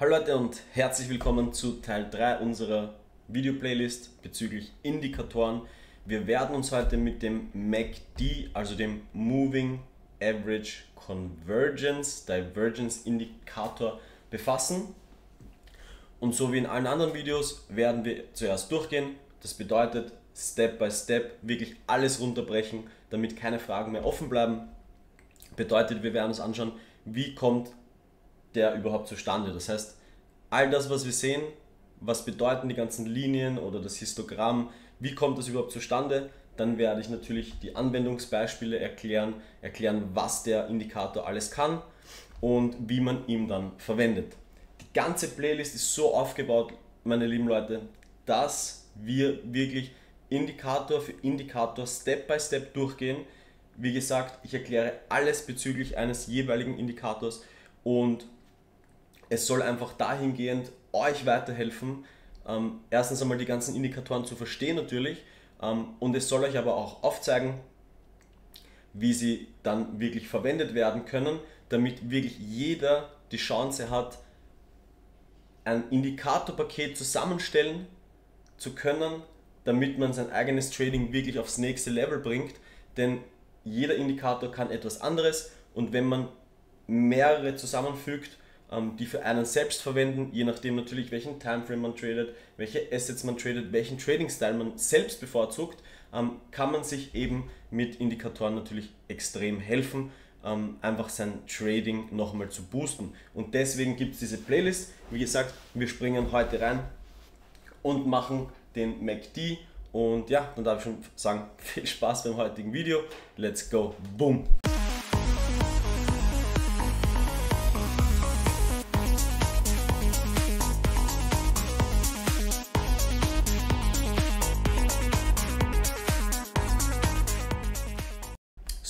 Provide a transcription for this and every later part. Hallo Leute und herzlich willkommen zu Teil 3 unserer Video-Playlist bezüglich Indikatoren. Wir werden uns heute mit dem MACD, also dem Moving Average Convergence Divergence Indikator befassen. Und so wie in allen anderen Videos werden wir zuerst durchgehen. Das bedeutet Step by Step wirklich alles runterbrechen, damit keine Fragen mehr offen bleiben. Bedeutet, wir werden uns anschauen, wie kommt der überhaupt zustande. Das heißt, all das, was wir sehen, was bedeuten die ganzen Linien oder das Histogramm, wie kommt das überhaupt zustande? Dann werde ich natürlich die Anwendungsbeispiele erklären, was der Indikator alles kann und wie man ihn dann verwendet. Die ganze Playlist ist so aufgebaut, meine lieben Leute, dass wir wirklich Indikator für Indikator Step by Step durchgehen. Wie gesagt, ich erkläre alles bezüglich eines jeweiligen Indikators und es soll einfach dahingehend euch weiterhelfen, erstens einmal die ganzen Indikatoren zu verstehen natürlich, und es soll euch aber auch aufzeigen, wie sie dann wirklich verwendet werden können, damit wirklich jeder die Chance hat, ein Indikatorpaket zusammenstellen zu können, damit man sein eigenes Trading wirklich aufs nächste Level bringt, denn jeder Indikator kann etwas anderes und wenn man mehrere zusammenfügt, die für einen selbst verwenden, je nachdem natürlich welchen Timeframe man tradet, welche Assets man tradet, welchen Trading-Style man selbst bevorzugt, kann man sich eben mit Indikatoren natürlich extrem helfen, einfach sein Trading nochmal zu boosten. Und deswegen gibt es diese Playlist. Wie gesagt, wir springen heute rein und machen den MACD. Und ja, dann darf ich schon sagen, viel Spaß beim heutigen Video. Let's go, boom!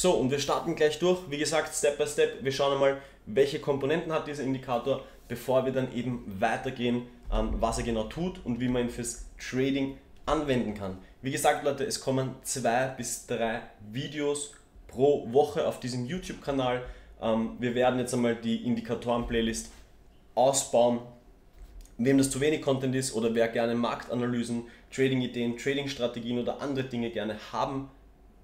So, und wir starten gleich durch, wie gesagt, Step by Step. Wir schauen einmal, welche Komponenten hat dieser Indikator, bevor wir dann eben weitergehen, was er genau tut und wie man ihn fürs Trading anwenden kann. Wie gesagt, Leute, es kommen 2 bis 3 Videos pro Woche auf diesem YouTube-Kanal. Wir werden jetzt einmal die Indikatoren-Playlist ausbauen. Wem das zu wenig Content ist oder wer gerne Marktanalysen, Trading-Ideen, Trading-Strategien oder andere Dinge gerne haben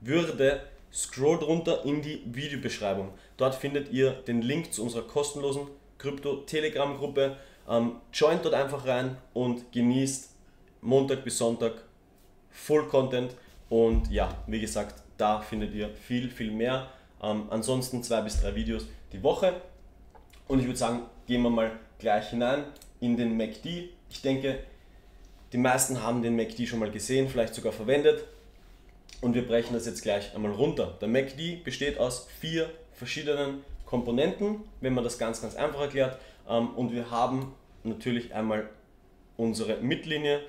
würde, scrollt runter in die Videobeschreibung. Dort findet ihr den Link zu unserer kostenlosen Krypto-Telegram-Gruppe. Joint dort einfach rein und genießt Montag bis Sonntag Full Content. Und ja, wie gesagt, da findet ihr viel, viel mehr. Ansonsten 2 bis 3 Videos die Woche. Und ich würde sagen, gehen wir mal gleich hinein in den MACD. Ich denke, die meisten haben den MACD schon mal gesehen, vielleicht sogar verwendet. Und wir brechen das jetzt gleich einmal runter. Der MACD besteht aus 4 verschiedenen Komponenten, wenn man das ganz, ganz einfach erklärt. Und wir haben natürlich einmal unsere Mittlinie,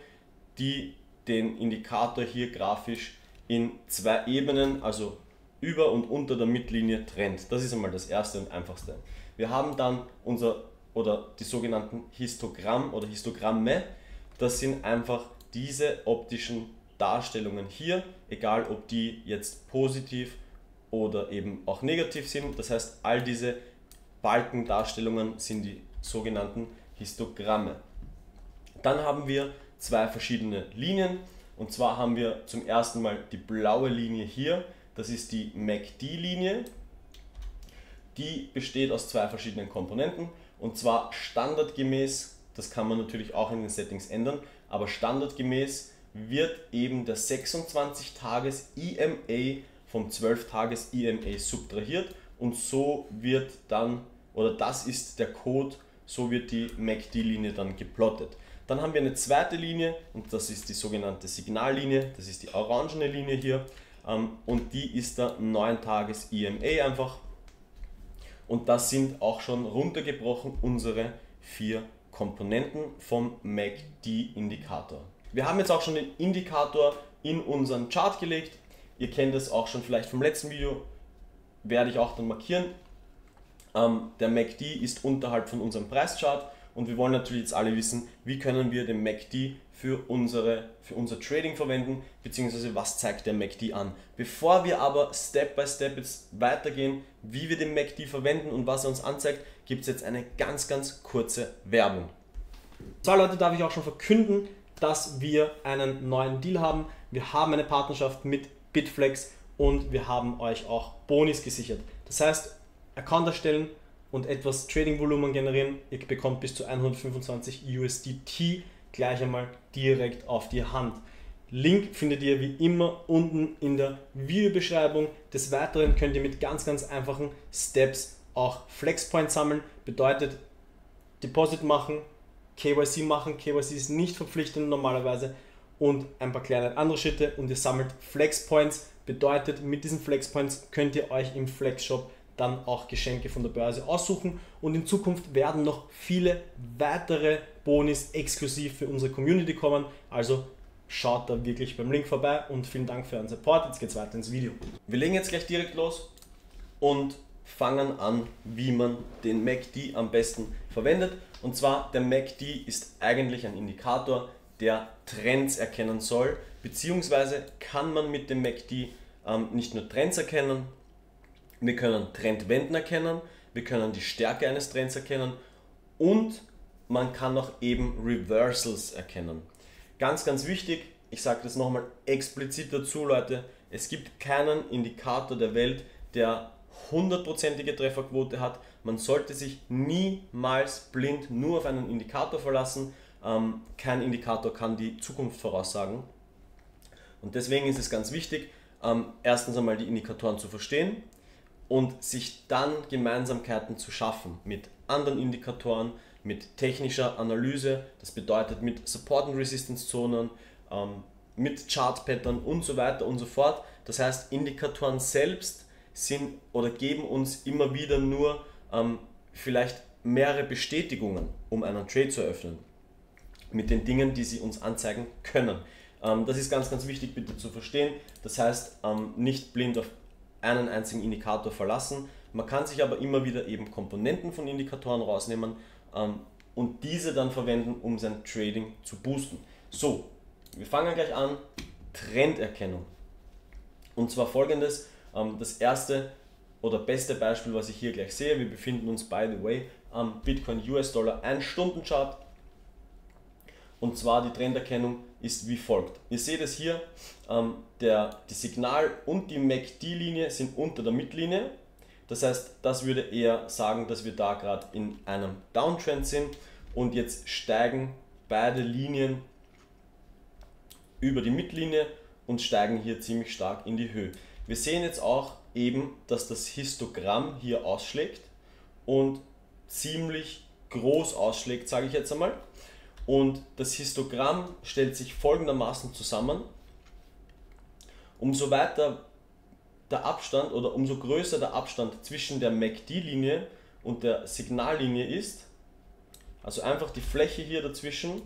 die den Indikator hier grafisch in 2 Ebenen, also über und unter der Mittlinie trennt. Das ist einmal das erste und einfachste. Wir haben dann die sogenannten Histogramm oder Histogramme. Das sind einfach diese optischen Darstellungen hier, egal ob die jetzt positiv oder eben auch negativ sind. Das heißt, all diese Balkendarstellungen sind die sogenannten Histogramme. Dann haben wir 2 verschiedene Linien, und zwar haben wir zum ersten Mal die blaue Linie hier, das ist die MACD-Linie, die besteht aus 2 verschiedenen Komponenten, und zwar standardgemäß, das kann man natürlich auch in den Settings ändern, aber standardgemäß wird eben der 26-Tages-EMA vom 12-Tages-EMA subtrahiert, und so wird dann, oder das ist der Code, so wird die MACD-Linie dann geplottet. Dann haben wir eine zweite Linie und das ist die sogenannte Signallinie, das ist die orangene Linie hier, und die ist der 9-Tages-EMA einfach, und das sind auch schon runtergebrochen unsere 4 Komponenten vom MACD-Indikator. Wir haben jetzt auch schon den Indikator in unseren Chart gelegt, ihr kennt es auch schon vielleicht vom letzten Video, werde ich auch dann markieren. Der MACD ist unterhalb von unserem Preischart. Und wir wollen natürlich jetzt alle wissen, wie können wir den MACD für unser Trading verwenden, beziehungsweise was zeigt der MACD an. Bevor wir aber Step by Step jetzt weitergehen, wie wir den MACD verwenden und was er uns anzeigt, gibt es jetzt eine ganz, ganz kurze Werbung. So Leute, darf ich auch schon verkünden, dass wir einen neuen Deal haben. Wir haben eine Partnerschaft mit Bitflex und wir haben euch auch Bonis gesichert. Das heißt, Account erstellen und etwas Trading-Volumen generieren. Ihr bekommt bis zu 125 USDT gleich einmal direkt auf die Hand. Link findet ihr wie immer unten in der Videobeschreibung. Des Weiteren könnt ihr mit ganz, ganz einfachen Steps auch Flexpoints sammeln. Bedeutet, Deposit machen, KYC machen. KYC ist nicht verpflichtend normalerweise. Und ein paar kleine andere Schritte und ihr sammelt Flexpoints. Bedeutet, mit diesen Flexpoints könnt ihr euch im Flexshop dann auch Geschenke von der Börse aussuchen. Und in Zukunft werden noch viele weitere Bonis exklusiv für unsere Community kommen. Also schaut da wirklich beim Link vorbei und vielen Dank für euren Support. Jetzt geht es weiter ins Video. Wir legen jetzt gleich direkt los und fangen an, wie man den MACD am besten verwendet. Und zwar, der MACD ist eigentlich ein Indikator, der Trends erkennen soll, beziehungsweise kann man mit dem MACD nicht nur Trends erkennen, wir können Trendwenden erkennen, wir können die Stärke eines Trends erkennen und man kann auch eben Reversals erkennen. Ganz, ganz wichtig, ich sage das nochmal explizit dazu, Leute, es gibt keinen Indikator der Welt, der 100%ige Trefferquote hat. Man sollte sich niemals blind nur auf einen Indikator verlassen. Kein Indikator kann die Zukunft voraussagen. Und deswegen ist es ganz wichtig, erstens einmal die Indikatoren zu verstehen und sich dann Gemeinsamkeiten zu schaffen mit anderen Indikatoren, mit technischer Analyse, das bedeutet mit Support- und Resistance-Zonen, mit Chart-Pattern und so weiter und so fort. Das heißt, Indikatoren selbst sind oder geben uns immer wieder nur vielleicht mehrere Bestätigungen, um einen Trade zu eröffnen, mit den Dingen, die sie uns anzeigen können. Das ist ganz, ganz wichtig bitte zu verstehen. Das heißt, nicht blind auf einen einzigen Indikator verlassen. Man kann sich aber immer wieder eben Komponenten von Indikatoren rausnehmen und diese dann verwenden, um sein Trading zu boosten. So, wir fangen gleich an. Trenderkennung. Und zwar folgendes. Das erste oder beste Beispiel, was ich hier gleich sehe, wir befinden uns, by the way, am Bitcoin US-Dollar 1-Stunden-Chart. Und zwar die Trenderkennung ist wie folgt. Ihr seht es hier, die Signal- und die MACD-Linie sind unter der Mittellinie. Das heißt, das würde eher sagen, dass wir da gerade in einem Downtrend sind und jetzt steigen beide Linien über die Mittellinie und steigen hier ziemlich stark in die Höhe. Wir sehen jetzt auch eben, dass das Histogramm hier ausschlägt und ziemlich groß ausschlägt, sage ich jetzt einmal. Und das Histogramm stellt sich folgendermaßen zusammen. Umso weiter der Abstand oder umso größer der Abstand zwischen der MACD-Linie und der Signallinie ist, also einfach die Fläche hier dazwischen,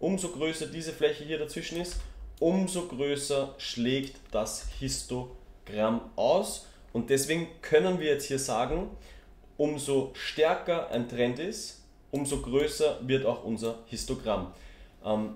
umso größer diese Fläche hier dazwischen ist, umso größer schlägt das Histogramm aus. Und deswegen können wir jetzt hier sagen, umso stärker ein Trend ist, umso größer wird auch unser Histogramm.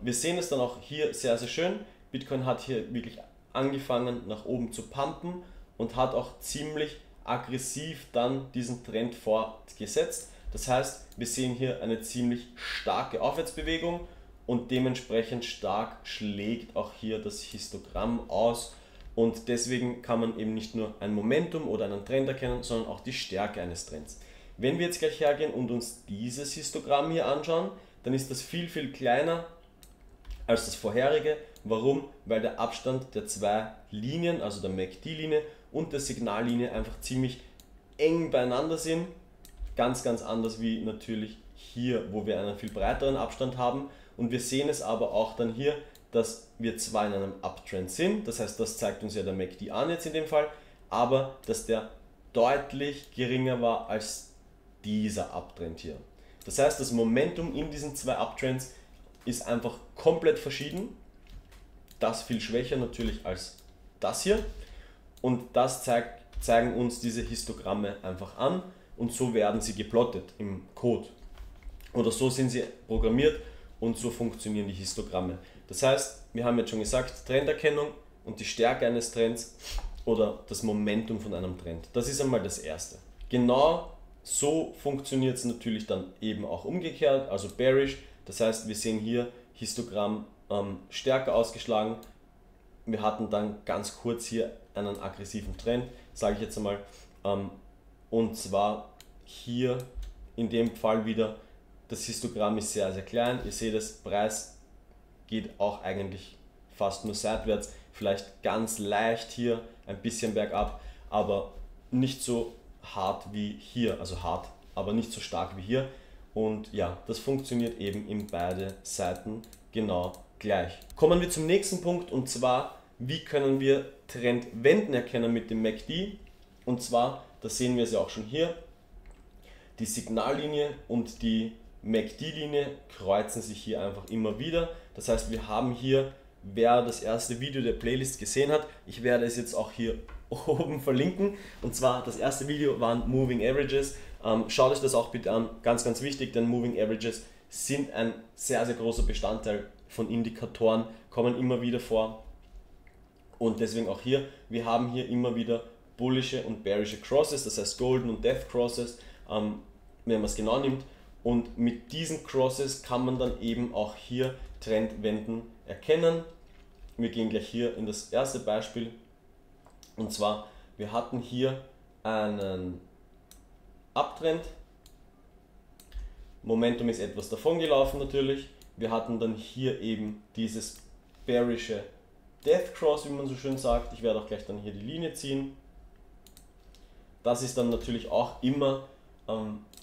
Wir sehen es dann auch hier sehr, sehr schön. Bitcoin hat hier wirklich angefangen nach oben zu pumpen und hat auch ziemlich aggressiv dann diesen Trend fortgesetzt. Das heißt, wir sehen hier eine ziemlich starke Aufwärtsbewegung und dementsprechend stark schlägt auch hier das Histogramm aus. Und deswegen kann man eben nicht nur ein Momentum oder einen Trend erkennen, sondern auch die Stärke eines Trends. Wenn wir jetzt gleich hergehen und uns dieses Histogramm hier anschauen, dann ist das viel, viel kleiner als das vorherige. Warum? Weil der Abstand der zwei Linien, also der MACD-Linie und der Signallinie, einfach ziemlich eng beieinander sind. Ganz, ganz anders wie natürlich hier, wo wir einen viel breiteren Abstand haben. Und wir sehen es aber auch dann hier, dass wir zwar in einem Uptrend sind, das heißt, das zeigt uns ja der MACD an jetzt in dem Fall, aber dass der deutlich geringer war als dieser Uptrend hier. Das heißt, das Momentum in diesen zwei Uptrends ist einfach komplett verschieden. Das viel schwächer natürlich als das hier. Und das zeigen uns diese Histogramme einfach an. Und so werden sie geplottet im Code. Oder so sind sie programmiert und so funktionieren die Histogramme. Das heißt, wir haben jetzt schon gesagt, Trenderkennung und die Stärke eines Trends oder das Momentum von einem Trend. Das ist einmal das Erste. Genau So funktioniert es natürlich dann eben auch umgekehrt, also bearish. Das heißt, wir sehen hier Histogramm stärker ausgeschlagen. Wir hatten dann ganz kurz hier einen aggressiven Trend, sage ich jetzt einmal. Und zwar hier in dem Fall wieder, das Histogramm ist sehr, sehr klein. Ihr seht, das Preis geht auch eigentlich fast nur seitwärts. Vielleicht ganz leicht hier ein bisschen bergab, aber nicht so hart wie hier. Also hart, aber nicht so stark wie hier. Und ja, das funktioniert eben in beide Seiten genau gleich. Kommen wir zum nächsten Punkt, und zwar, wie können wir Trendwenden erkennen mit dem MACD? Und zwar, das sehen wir es ja auch schon hier, die Signallinie und die MACD-Linie kreuzen sich hier einfach immer wieder. Das heißt, wir haben hier, wer das erste Video der Playlist gesehen hat, ich werde es jetzt auch hier oben verlinken. Und zwar, das erste Video waren Moving Averages. Schaut euch das auch bitte an, ganz, ganz wichtig, denn Moving Averages sind ein sehr, sehr großer Bestandteil von Indikatoren, kommen immer wieder vor. Und deswegen auch hier, wir haben hier immer wieder bullische und bearische Crosses, das heißt Golden und Death Crosses, wenn man es genau nimmt. Und mit diesen Crosses kann man dann eben auch hier Trendwenden erkennen. Wir gehen gleich hier in das erste Beispiel. Und zwar, wir hatten hier einen Abtrend. Momentum ist etwas davon gelaufen natürlich. Wir hatten dann hier eben dieses bearische Death Cross, wie man so schön sagt. Ich werde auch gleich dann hier die Linie ziehen. Das ist dann natürlich auch immer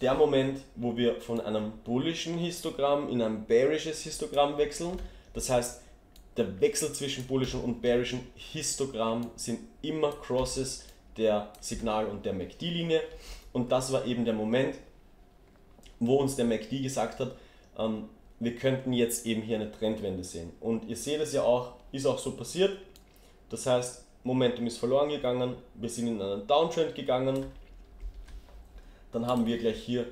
der Moment, wo wir von einem bullischen Histogramm in ein bearisches Histogramm wechseln. Das heißt, der Wechsel zwischen bullischen und bearischen Histogramm sind immer Crosses der Signal- und der MACD-Linie. Und das war eben der Moment, wo uns der MACD gesagt hat, wir könnten jetzt eben hier eine Trendwende sehen. Und ihr seht es ja auch, ist auch so passiert. Das heißt, Momentum ist verloren gegangen, wir sind in einen Downtrend gegangen. Dann haben wir gleich hier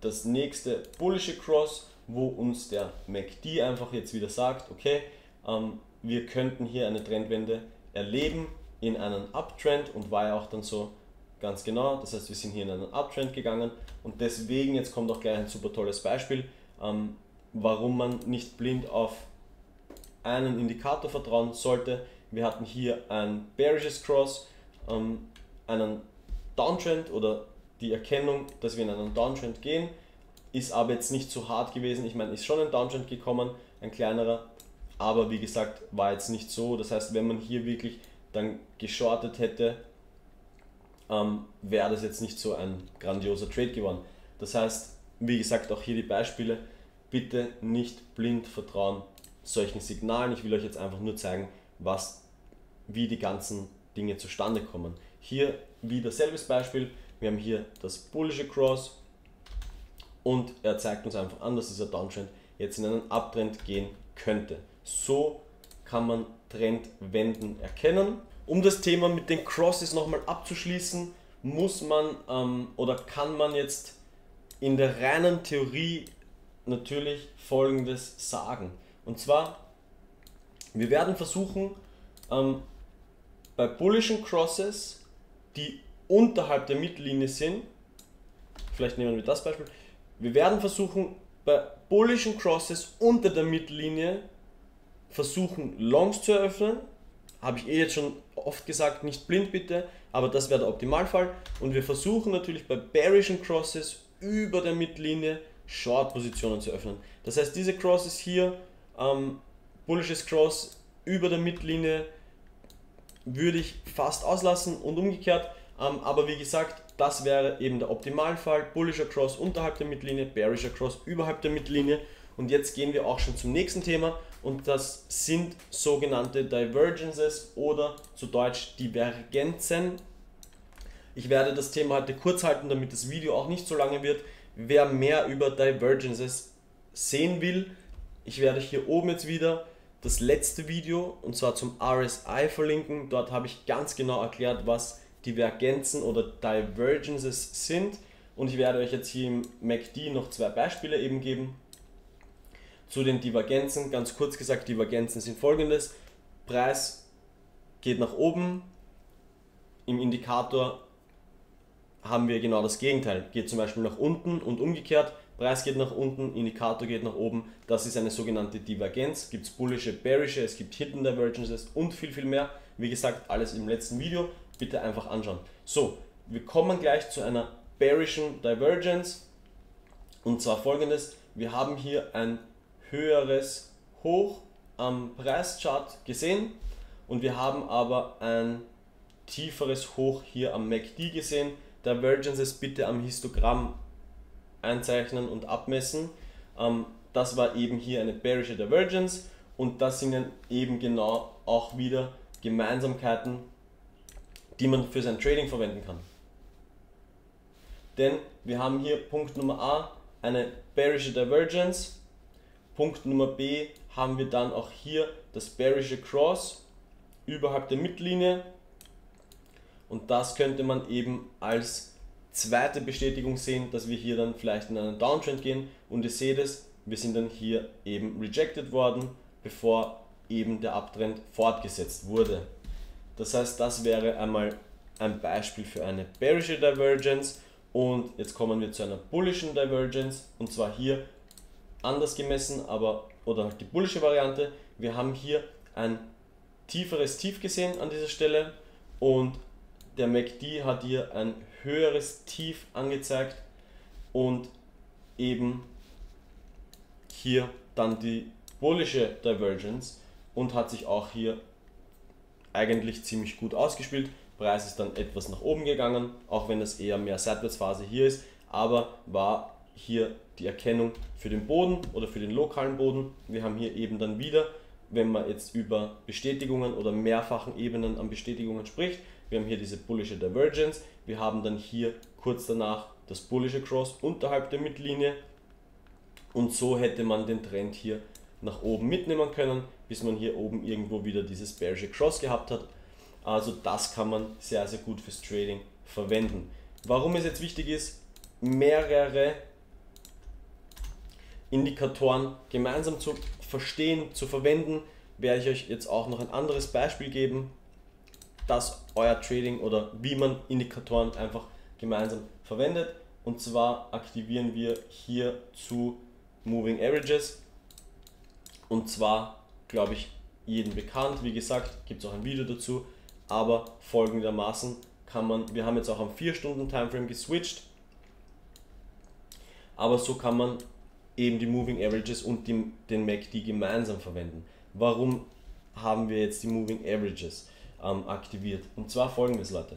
das nächste bullische Cross, wo uns der MACD einfach jetzt wieder sagt, okay, wir könnten hier eine Trendwende erleben in einen Uptrend, und war ja auch dann so ganz genau. Das heißt, wir sind hier in einen Uptrend gegangen, und deswegen, jetzt kommt auch gleich ein super tolles Beispiel, warum man nicht blind auf einen Indikator vertrauen sollte. Wir hatten hier ein bearisches Cross, einen Downtrend oder die Erkennung, dass wir in einen Downtrend gehen, ist aber jetzt nicht so hart gewesen. Ich meine, ist schon ein Downtrend gekommen, ein kleinerer, aber wie gesagt, war jetzt nicht so. Das heißt, wenn man hier wirklich dann geschortet hätte, wäre das jetzt nicht so ein grandioser Trade geworden. Das heißt, wie gesagt, auch hier die Beispiele, bitte nicht blind vertrauen solchen Signalen. Ich will euch jetzt einfach nur zeigen, wie die ganzen Dinge zustande kommen. Hier wieder selbes Beispiel. Wir haben hier das bullische Cross, und er zeigt uns einfach an, dass dieser Downtrend jetzt in einen Uptrend gehen könnte. So kann man Trendwenden erkennen. Um das Thema mit den Crosses nochmal abzuschließen, muss man oder kann man jetzt in der reinen Theorie natürlich Folgendes sagen. Und zwar, wir werden versuchen, bei bullischen Crosses, die unterhalb der Mittellinie sind, vielleicht nehmen wir das Beispiel, wir werden versuchen, bei bullischen Crosses unter der Mittellinie versuchen, Longs zu eröffnen. Habe ich jetzt schon oft gesagt, nicht blind bitte, aber das wäre der Optimalfall. Und wir versuchen natürlich bei bearischen Crosses über der Mittellinie Short-Positionen zu öffnen. Das heißt, diese Crosses hier, bullisches Cross über der Mittellinie würde ich fast auslassen und umgekehrt. Aber wie gesagt, das wäre eben der Optimalfall, bullischer Cross unterhalb der Mittellinie, bearischer Cross überhalb der Mittellinie. Und jetzt gehen wir auch schon zum nächsten Thema, und das sind sogenannte Divergences oder zu Deutsch Divergenzen. Ich werde das Thema heute kurz halten, damit das Video auch nicht so lange wird. Wer mehr über Divergences sehen will, ich werde hier oben jetzt wieder das letzte Video, und zwar zum RSI, verlinken. Dort habe ich ganz genau erklärt, was Divergenzen oder Divergences sind, und ich werde euch jetzt hier im MACD noch zwei Beispiele eben geben. Zu den Divergenzen, ganz kurz gesagt, Divergenzen sind folgendes: Preis geht nach oben, im Indikator haben wir genau das Gegenteil. Geht zum Beispiel nach unten und umgekehrt, Preis geht nach unten, Indikator geht nach oben. Das ist eine sogenannte Divergenz. Gibt es bullische, bearische, es gibt Hidden Divergences und viel, viel mehr. Wie gesagt, alles im letzten Video. Bitte einfach anschauen. So, wir kommen gleich zu einer bearischen Divergence. Und zwar folgendes. Wir haben hier ein höheres Hoch am Preischart gesehen und wir haben aber ein tieferes Hoch hier am MACD gesehen. Divergences bitte am Histogramm einzeichnen und abmessen. Das war eben hier eine bearische Divergence und das sind dann eben genau auch wieder Gemeinsamkeiten, die man für sein Trading verwenden kann. Denn wir haben hier Punkt Nummer A eine bearische Divergence, Punkt Nummer B haben wir dann auch hier das bearische Cross überhalb der Mittellinie und das könnte man eben als zweite Bestätigung sehen, dass wir hier dann vielleicht in einen Downtrend gehen und ihr seht es, wir sind dann hier eben rejected worden, bevor eben der Abtrend fortgesetzt wurde. Das heißt, das wäre einmal ein Beispiel für eine bearische Divergence und jetzt kommen wir zu einer bullischen Divergence und zwar hier anders gemessen, aber oder die bullische Variante. Wir haben hier ein tieferes Tief gesehen an dieser Stelle und der MACD hat hier ein höheres Tief angezeigt und eben hier dann die bullische Divergence und hat sich auch hier eigentlich ziemlich gut ausgespielt. Preis ist dann etwas nach oben gegangen, auch wenn das eher mehr Seitwärtsphase hier ist, aber war hier die Erkennung für den Boden oder für den lokalen Boden. Wir haben hier eben dann wieder, wenn man jetzt über Bestätigungen oder mehrfachen Ebenen an Bestätigungen spricht, wir haben hier diese bullische Divergence, wir haben dann hier kurz danach das bullische Cross unterhalb der Mittellinie und so hätte man den Trend hier nach oben mitnehmen können, bis man hier oben irgendwo wieder dieses bearische Cross gehabt hat. Also das kann man sehr, sehr gut fürs Trading verwenden. Warum es jetzt wichtig ist, mehrere Indikatoren gemeinsam zu verstehen, zu verwenden, werde ich euch jetzt auch noch ein anderes Beispiel geben, dass euer Trading oder wie man Indikatoren einfach gemeinsam verwendet. Und zwar aktivieren wir hier zu Moving Averages und zwar, glaube ich, jedem bekannt. Wie gesagt, gibt es auch ein Video dazu, aber folgendermaßen kann man, wir haben jetzt auch am 4-Stunden Timeframe geswitcht, aber so kann man eben die Moving Averages und den MACD gemeinsam verwenden. Warum haben wir jetzt die Moving Averages aktiviert? Und zwar folgendes, Leute.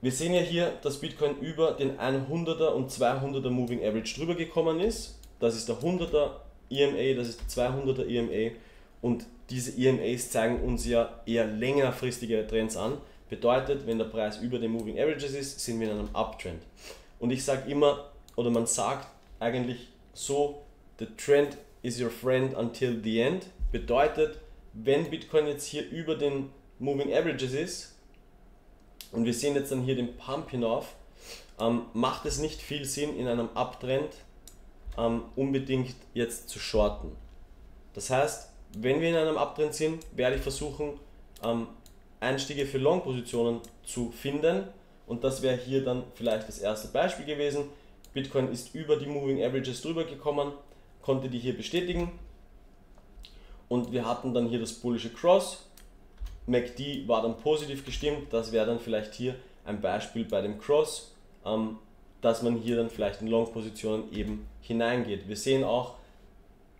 Wir sehen ja hier, dass Bitcoin über den 100er und 200er Moving Average drüber gekommen ist. Das ist der 100er EMA, das ist der 200er EMA und diese EMAs zeigen uns ja eher längerfristige Trends an. Bedeutet, wenn der Preis über den Moving Averages ist, sind wir in einem Uptrend. Und ich sage immer, oder man sagt eigentlich so, the trend is your friend until the end. Bedeutet, wenn Bitcoin jetzt hier über den Moving Averages ist und wir sehen jetzt dann hier den Pump hinauf, macht es nicht viel Sinn in einem Uptrend unbedingt jetzt zu shorten. Das heißt, wenn wir in einem Uptrend sind, werde ich versuchen Einstiege für Long-Positionen zu finden und das wäre hier dann vielleicht das erste Beispiel gewesen. Bitcoin ist über die Moving Averages drüber gekommen, konnte die hier bestätigen und wir hatten dann hier das bullische Cross, MACD war dann positiv gestimmt, das wäre dann vielleicht hier ein Beispiel bei dem Cross, dass man hier dann vielleicht in Long-Positionen eben hineingeht. Wir sehen auch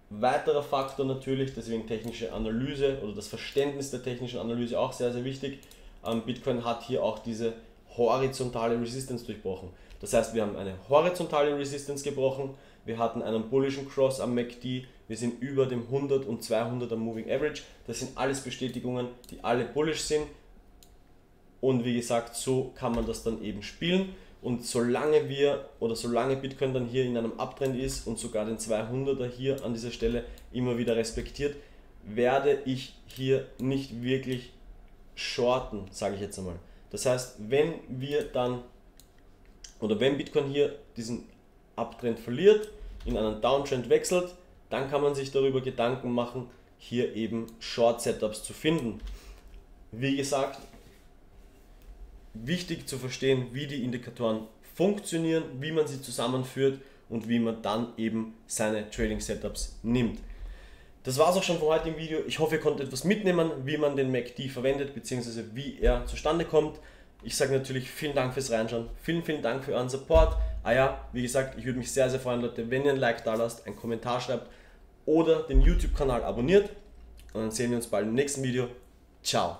weiterer Faktor natürlich, deswegen technische Analyse oder das Verständnis der technischen Analyse auch sehr, sehr wichtig. Bitcoin hat hier auch diese horizontale Resistance durchbrochen. Das heißt, wir haben eine horizontale Resistance gebrochen, wir hatten einen bullischen Cross am MACD, wir sind über dem 100 und 200er Moving Average. Das sind alles Bestätigungen, die alle bullish sind. Und wie gesagt, so kann man das dann eben spielen. Und solange wir oder solange Bitcoin dann hier in einem Uptrend ist und sogar den 200er hier an dieser Stelle immer wieder respektiert, werde ich hier nicht wirklich shorten, sage ich jetzt einmal. Das heißt, wenn wir dann oder wenn Bitcoin hier diesen Uptrend verliert, in einen Downtrend wechselt, dann kann man sich darüber Gedanken machen, hier eben Short Setups zu finden. Wie gesagt, wichtig zu verstehen, wie die Indikatoren funktionieren, wie man sie zusammenführt und wie man dann eben seine Trading Setups nimmt. Das war es auch schon für heute im Video. Ich hoffe, ihr konntet etwas mitnehmen, wie man den MACD verwendet bzw. wie er zustande kommt. Ich sage natürlich vielen Dank fürs Reinschauen, vielen Dank für euren Support. Wie gesagt, ich würde mich sehr freuen, Leute, wenn ihr ein Like da lasst, einen Kommentar schreibt oder den YouTube-Kanal abonniert. Und dann sehen wir uns bald im nächsten Video. Ciao!